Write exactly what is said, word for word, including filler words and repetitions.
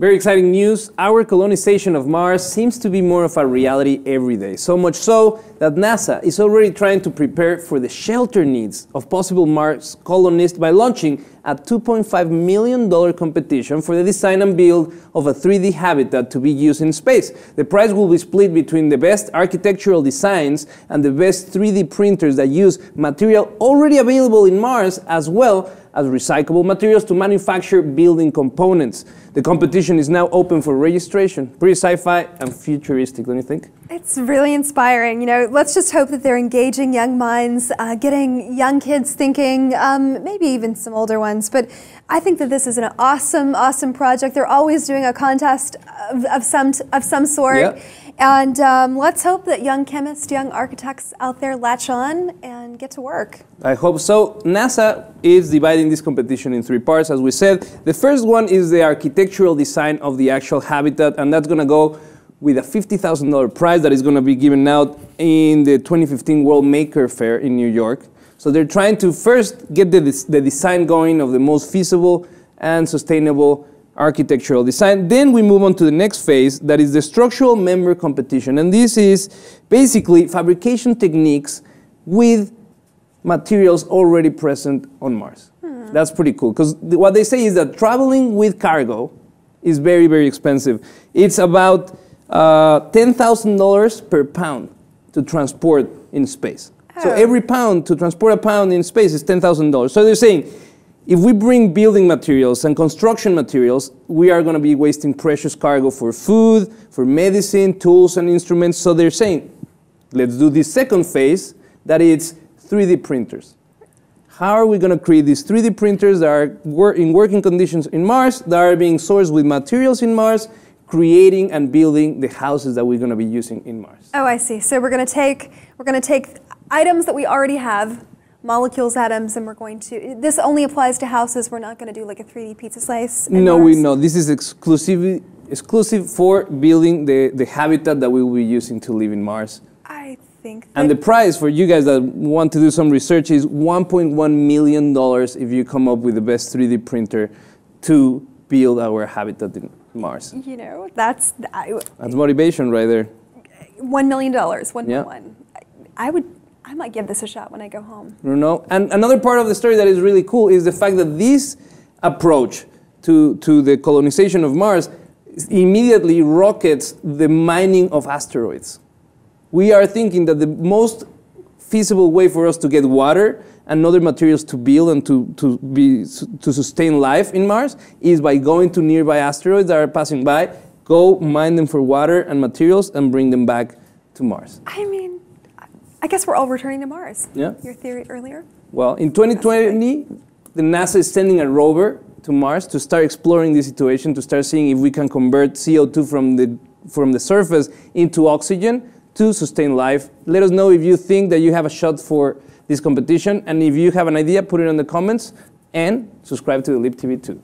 Very exciting news. Our colonization of Mars seems to be more of a reality every day. So much so that NASA is already trying to prepare for the shelter needs of possible Mars colonists by launching a two point five million dollars competition for the design and build of a three D habitat to be used in space. The prize will be split between the best architectural designs and the best three D printers that use material already available in Mars, as well as recyclable materials to manufacture building components. The competition is now open for registration. Pretty sci-fi and futuristic, don't you think? It's really inspiring. You know, let's just hope that they're engaging young minds, uh, getting young kids thinking, um, maybe even some older ones. But I think that this is an awesome, awesome project. They're always doing a contest of, of some of some sort. Yeah. And um, let's hope that young chemists, young architects out there latch on and get to work. I hope so. NASA is dividing this competition in three parts, as we said. The first one is the architectural design of the actual habitat, and that's going to go with a fifty thousand dollar prize that is going to be given out in the twenty fifteen World Maker Fair in New York. So they're trying to first get the, the design going of the most feasible and sustainable architectural design. Then we move on to the next phase, that is the structural member competition. And this is basically fabrication techniques with materials already present on Mars. Hmm. That's pretty cool, because th what they say is that traveling with cargo is very, very expensive. It's about uh, ten thousand dollars per pound to transport in space. Oh. So every pound, to transport a pound in space is ten thousand dollars. So they're saying, if we bring building materials and construction materials, we are going to be wasting precious cargo for food, for medicine, tools and instruments. So they're saying, let's do this second phase, that it's three D printers. How are we going to create these three D printers that are wor- in working conditions in Mars, that are being sourced with materials in Mars, creating and building the houses that we're going to be using in Mars? Oh, I see. So we're going to take, we're going to take items that we already have, molecules, atoms, and we're going to, this only applies to houses, we're not going to do like a three D pizza slice? No, we know. This is exclusive, exclusive for building the, the habitat that we will be using to live in Mars. I think. And the prize for you guys that want to do some research is one point one million dollars if you come up with the best three D printer to build our habitat in Mars. You know, that's... I, that's motivation right there. one million dollars, one point one. Yeah. I, I would... I might give this a shot when I go home. You know? And another part of the story that is really cool is the fact that this approach to, to the colonization of Mars immediately rockets the mining of asteroids. We are thinking that the most feasible way for us to get water and other materials to build and to, to, be, to sustain life in Mars is by going to nearby asteroids that are passing by, go mine them for water and materials and bring them back to Mars. I mean... I guess we're all returning to Mars. Yeah. Your theory earlier? Well, in twenty twenty, the NASA is sending a rover to Mars to start exploring this situation, to start seeing if we can convert C O two from the, from the surface into oxygen to sustain life. Let us know if you think that you have a shot for this competition, and if you have an idea, put it in the comments, and subscribe to The Lip T V too.